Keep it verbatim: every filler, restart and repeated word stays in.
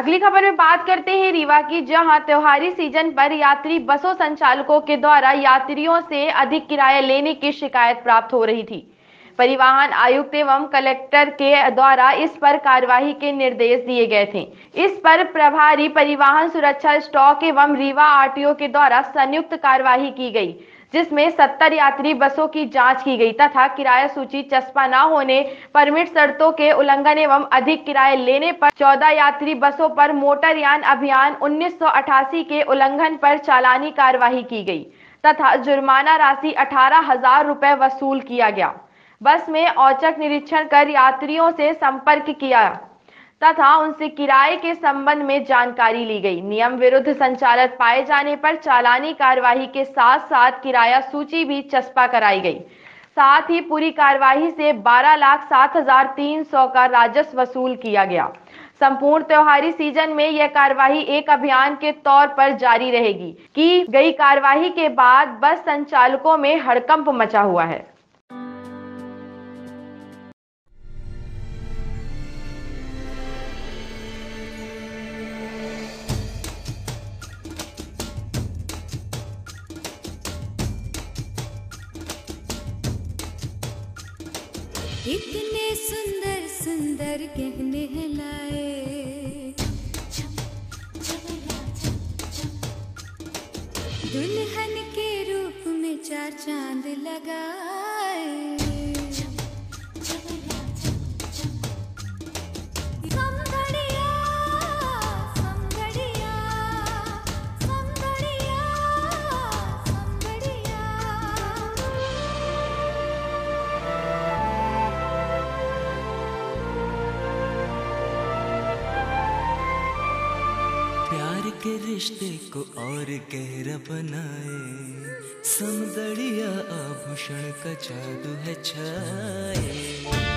अगली खबर में बात करते हैं रीवा की, जहां त्योहारी सीजन पर यात्री बसों संचालकों के द्वारा यात्रियों से अधिक किराया लेने की शिकायत प्राप्त हो रही थी। परिवहन आयुक्त एवं कलेक्टर के द्वारा इस पर कार्यवाही के निर्देश दिए गए थे। इस पर प्रभारी परिवहन सुरक्षा स्टॉक एवं रीवा आरटीओ के द्वारा संयुक्त कार्यवाही की गई, जिसमें सत्तर यात्री बसों की जांच की गई तथा किराया सूची चस्पा न होने, परमिट शर्तों के उल्लंघन एवं अधिक किराया लेने पर चौदह यात्री बसों पर मोटर यान अभियान उन्नीस सौ अठासी के उल्लंघन पर चालानी कार्यवाही की गई तथा जुर्माना राशि अठारह हजार रुपए वसूल किया गया। बस में औचक निरीक्षण कर यात्रियों से संपर्क किया तथा उनसे किराए के संबंध में जानकारी ली गई। नियम विरुद्ध संचालन पाए जाने पर चालानी कार्यवाही के साथ साथ किराया सूची भी चस्पा कराई गई। साथ ही पूरी कार्यवाही से बारह लाख सात हजार तीन सौ का राजस्व वसूल किया गया। संपूर्ण त्योहारी सीजन में यह कार्यवाही एक अभियान के तौर पर जारी रहेगी। की गई कार्यवाही के बाद बस संचालकों में हड़कंप मचा हुआ है। इतने सुंदर सुंदर गहने हैं लाए दुल्हन के रूप में चार चांद लगाए। के रिश्ते को और गहरा बनाए, समदड़िया आभूषण का जादू है छाए।